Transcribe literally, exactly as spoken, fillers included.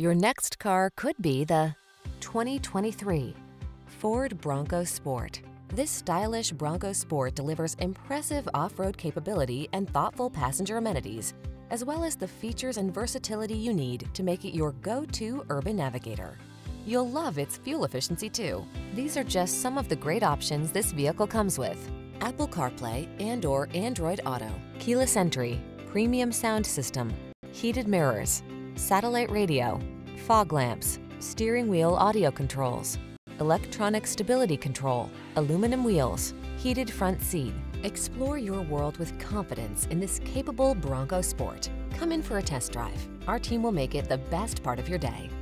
Your next car could be the twenty twenty-three Ford Bronco Sport. This stylish Bronco Sport delivers impressive off-road capability and thoughtful passenger amenities, as well as the features and versatility you need to make it your go-to urban navigator. You'll love its fuel efficiency too. These are just some of the great options this vehicle comes with: Apple CarPlay and or Android Auto, keyless entry, premium sound system, heated mirrors, satellite radio, fog lamps, steering wheel audio controls, electronic stability control, aluminum wheels, heated front seat. Explore your world with confidence in this capable Bronco Sport. Come in for a test drive. Our team will make it the best part of your day.